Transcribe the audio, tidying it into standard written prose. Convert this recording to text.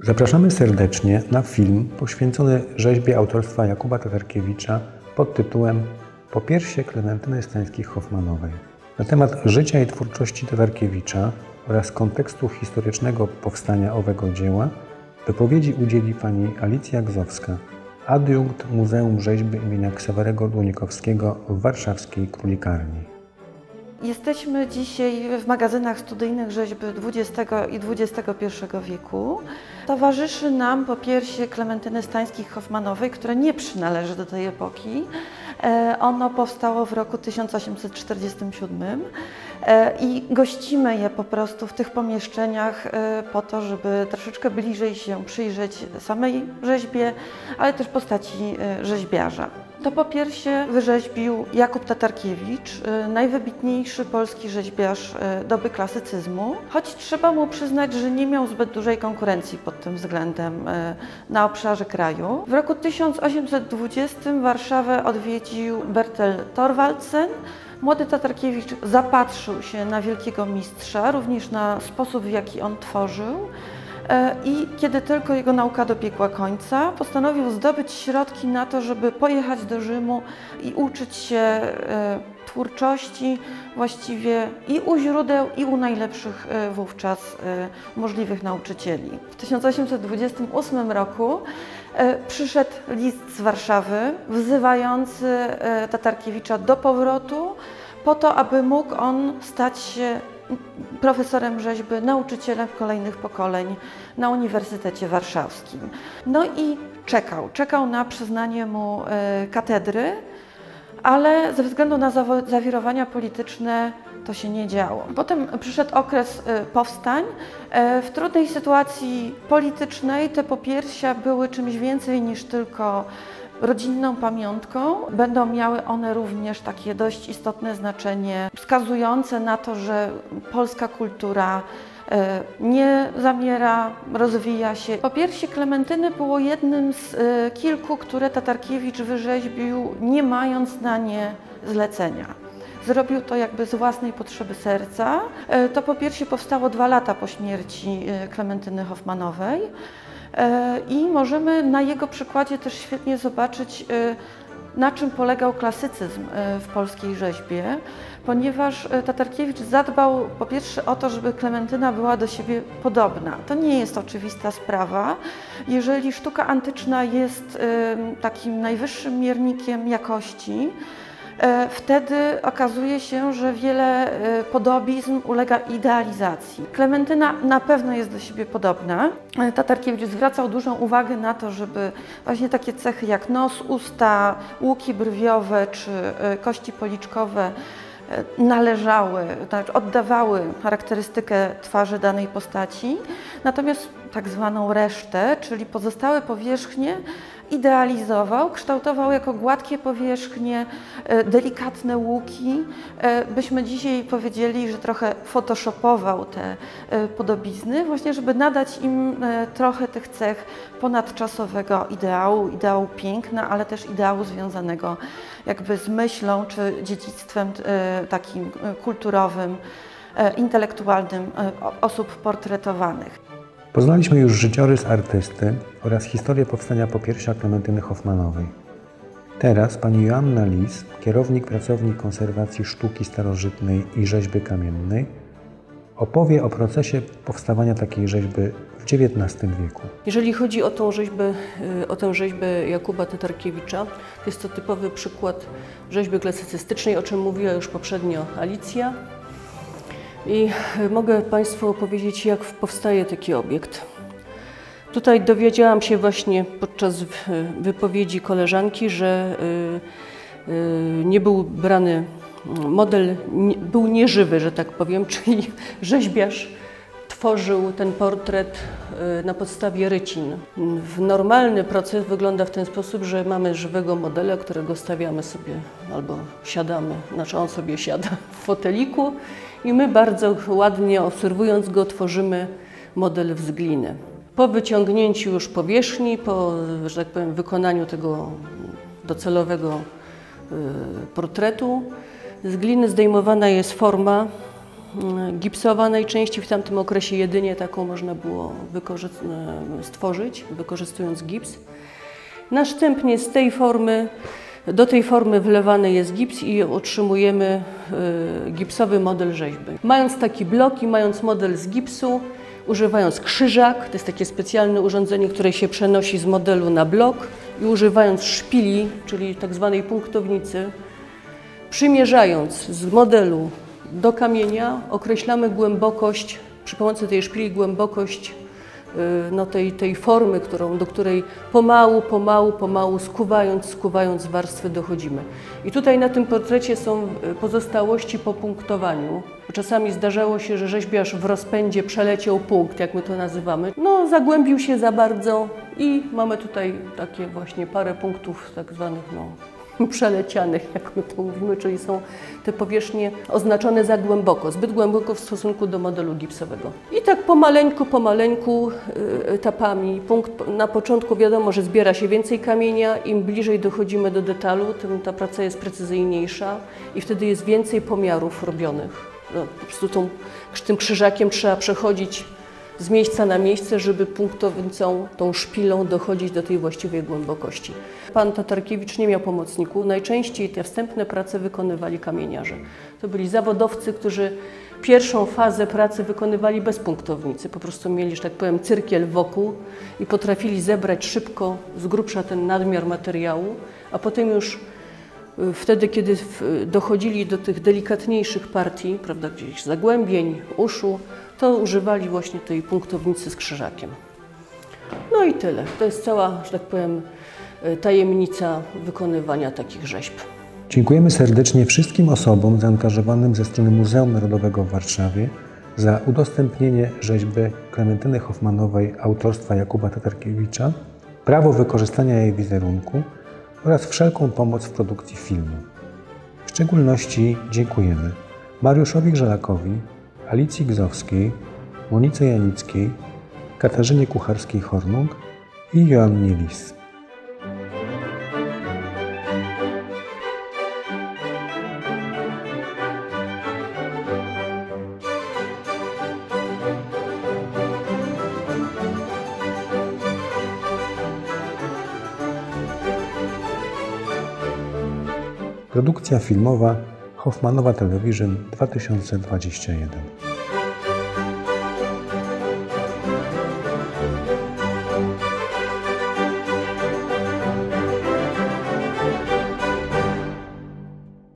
Zapraszamy serdecznie na film poświęcony rzeźbie autorstwa Jakuba Tatarkiewicza pod tytułem „Popiersie Klementyny z Tańskich Hoffmanowej”. Na temat życia i twórczości Tatarkiewicza oraz kontekstu historycznego powstania owego dzieła wypowiedzi udzieli pani Alicja Gzowska, adiunkt Muzeum Rzeźby im. Ksawerego Dunikowskiego w warszawskiej Królikarni. Jesteśmy dzisiaj w magazynach studyjnych rzeźby XX i XXI wieku. Towarzyszy nam popiersie Klementyny z Tańskich Hoffmanowej, które nie przynależy do tej epoki. Ono powstało w roku 1847 i gościmy je po prostu w tych pomieszczeniach po to, żeby troszeczkę bliżej się przyjrzeć samej rzeźbie, ale też postaci rzeźbiarza. To popiersie wyrzeźbił Jakub Tatarkiewicz, najwybitniejszy polski rzeźbiarz doby klasycyzmu, choć trzeba mu przyznać, że nie miał zbyt dużej konkurencji pod tym względem na obszarze kraju. W roku 1820 Warszawę odwiedził Bertel Thorvaldsen. Młody Tatarkiewicz zapatrzył się na wielkiego mistrza, również na sposób, w jaki on tworzył. I kiedy tylko jego nauka dobiegła końca, postanowił zdobyć środki na to, żeby pojechać do Rzymu i uczyć się twórczości właściwie i u źródeł, i u najlepszych wówczas możliwych nauczycieli. W 1828 roku przyszedł list z Warszawy wzywający Tatarkiewicza do powrotu po to, aby mógł on stać się profesorem rzeźby, nauczycielem kolejnych pokoleń na Uniwersytecie Warszawskim. No i czekał na przyznanie mu katedry, ale ze względu na zawirowania polityczne to się nie działo. Potem przyszedł okres powstań. W trudnej sytuacji politycznej te popiersia były czymś więcej niż tylko rodzinną pamiątką. Będą miały one również takie dość istotne znaczenie wskazujące na to, że polska kultura nie zamiera, rozwija się. Popiersie Klementyny było jednym z kilku, które Tatarkiewicz wyrzeźbił, nie mając na nie zlecenia. Zrobił to jakby z własnej potrzeby serca. To popiersie powstało 2 lata po śmierci Klementyny Hoffmanowej. I możemy na jego przykładzie też świetnie zobaczyć, na czym polegał klasycyzm w polskiej rzeźbie, ponieważ Tatarkiewicz zadbał po pierwsze o to, żeby Klementyna była do siebie podobna. To nie jest oczywista sprawa. Jeżeli sztuka antyczna jest takim najwyższym miernikiem jakości, wtedy okazuje się, że wiele podobizm ulega idealizacji. Klementyna na pewno jest do siebie podobna. Tatarkiewicz zwracał dużą uwagę na to, żeby właśnie takie cechy jak nos, usta, łuki brwiowe czy kości policzkowe należały, znaczy oddawały charakterystykę twarzy danej postaci, natomiast tak zwaną resztę, czyli pozostałe powierzchnie, idealizował, kształtował jako gładkie powierzchnie, delikatne łuki. Byśmy dzisiaj powiedzieli, że trochę photoshopował te podobizny, właśnie żeby nadać im trochę tych cech ponadczasowego ideału, ideału piękna, ale też ideału związanego jakby z myślą czy dziedzictwem takim kulturowym, intelektualnym osób portretowanych. Poznaliśmy już życiorys artysty oraz historię powstania popiersia Klementyny Hoffmanowej. Teraz pani Joanna Lis, kierownik pracowni Konserwacji Sztuki Starożytnej i Rzeźby Kamiennej, opowie o procesie powstawania takiej rzeźby w XIX wieku. Jeżeli chodzi o tę rzeźbę Jakuba Tatarkiewicza, to jest to typowy przykład rzeźby klasycystycznej, o czym mówiła już poprzednio Alicja. I mogę Państwu opowiedzieć, jak powstaje taki obiekt. Tutaj dowiedziałam się właśnie podczas wypowiedzi koleżanki, że nie był brany model, był nieżywy, że tak powiem, czyli rzeźbiarz tworzył ten portret na podstawie rycin. Normalny proces wygląda w ten sposób, że mamy żywego modela, którego stawiamy sobie albo siadamy, znaczy on sobie siada w foteliku i my bardzo ładnie, obserwując go, tworzymy model z gliny. Po wyciągnięciu już powierzchni, po, że tak powiem, wykonaniu tego docelowego portretu, z gliny zdejmowana jest forma gipsowa najczęściej, w tamtym okresie jedynie taką można było stworzyć, wykorzystując gips. Następnie z tej formy, do tej formy wlewany jest gips i otrzymujemy gipsowy model rzeźby. Mając taki blok i mając model z gipsu, używając krzyżak, to jest takie specjalne urządzenie, które się przenosi z modelu na blok, i używając szpili, czyli tak zwanej punktownicy, przymierzając z modelu do kamienia, określamy głębokość, przy pomocy tej szpili głębokość no tej formy, do której pomału, skuwając warstwy dochodzimy. I tutaj na tym portrecie są pozostałości po punktowaniu. Czasami zdarzało się, że rzeźbiarz w rozpędzie przeleciał punkt, jak my to nazywamy. No, zagłębił się za bardzo i mamy tutaj takie właśnie parę punktów tak zwanych, no, przelecianych, jak my to mówimy, czyli są te powierzchnie oznaczone za głęboko, zbyt głęboko w stosunku do modelu gipsowego. I tak pomaleńku etapami. Na początku wiadomo, że zbiera się więcej kamienia, im bliżej dochodzimy do detalu, tym ta praca jest precyzyjniejsza i wtedy jest więcej pomiarów robionych. No, po prostu tym krzyżakiem trzeba przechodzić z miejsca na miejsce, żeby punktownicą, tą szpilą dochodzić do tej właściwej głębokości. Pan Tatarkiewicz nie miał pomocników. Najczęściej te wstępne prace wykonywali kamieniarze. To byli zawodowcy, którzy pierwszą fazę pracy wykonywali bez punktownicy. Po prostu mieli, że tak powiem, cyrkiel wokół i potrafili zebrać szybko, z grubsza ten nadmiar materiału, a potem już wtedy, kiedy dochodzili do tych delikatniejszych partii, prawda, gdzieś zagłębień, uszu, to używali właśnie tej punktownicy z krzyżakiem. No i tyle. To jest cała, że tak powiem, tajemnica wykonywania takich rzeźb. Dziękujemy serdecznie wszystkim osobom zaangażowanym ze strony Muzeum Narodowego w Warszawie za udostępnienie rzeźby Klementyny Hoffmanowej autorstwa Jakuba Tatarkiewicza, prawo wykorzystania jej wizerunku oraz wszelką pomoc w produkcji filmu. W szczególności dziękujemy Mariuszowi Grzelakowi, Alicji Gzowskiej, Monice Janickiej, Katarzynie Kucharskiej-Hornung i Joannie Lis. Produkcja filmowa Hoffmanowa Television 2021.